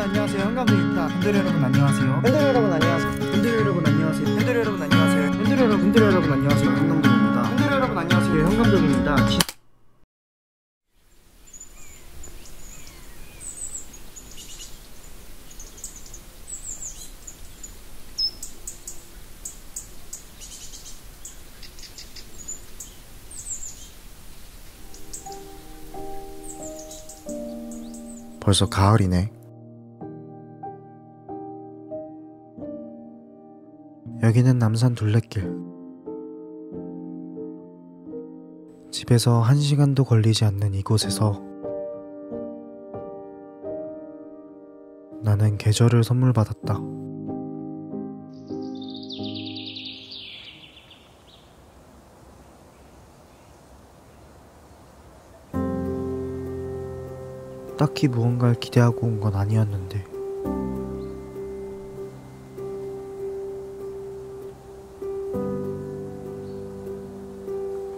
여러분 안녕하세요. 현감입니다. 팬들 여러분 안녕하세요. 팬들 여러분 안녕하세요. 팬들 여러분 안녕하세요. 팬들 여러분 안녕하세요. 팬들 여러분 안녕하세요. 현감독입니다. 팬들 여러분 안녕하세요. 현감독입니다. 벌써 가을이네. 여기는 남산 둘레길. 집에서 1시간도 걸리지 않는 이곳에서 나는 계절을 선물 받았다. 딱히 무언가를 기대하고 온 건 아니었는데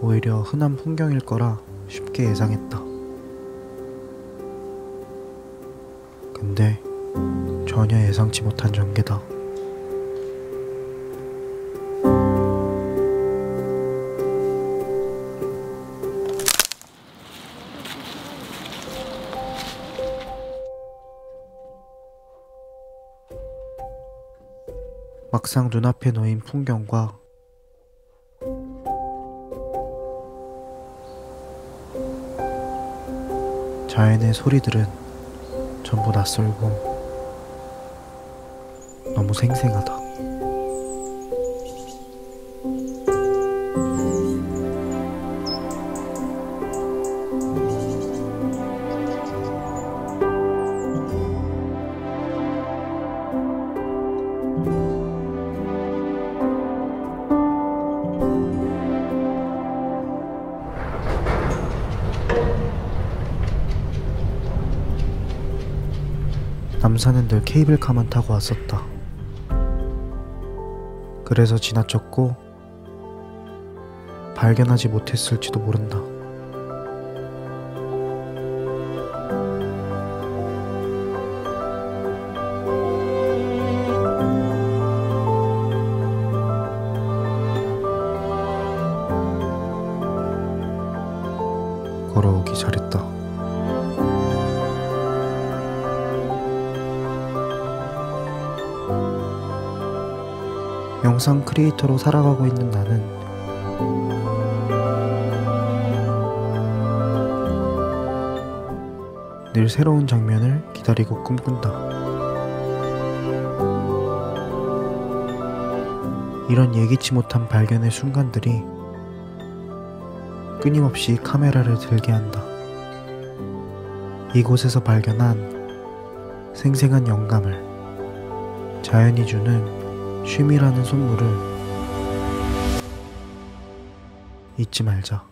오히려 흔한 풍경일 거라 쉽게 예상했다. 근데 전혀 예상치 못한 전개다. 막상 눈앞에 놓인 풍경과 자연의 소리들은 전부 낯설고 너무 생생하다. 남산은 늘 케이블카만 타고 왔었다. 그래서 지나쳤고 발견하지 못했을지도 모른다. 걸어오기 잘했다. 영상 크리에이터로 살아가고 있는 나는 늘 새로운 장면을 기다리고 꿈꾼다. 이런 예기치 못한 발견의 순간들이 끊임없이 카메라를 들게 한다. 이곳에서 발견한 생생한 영감을, 자연이 주는 쉼이라는 선물을 잊지 말자.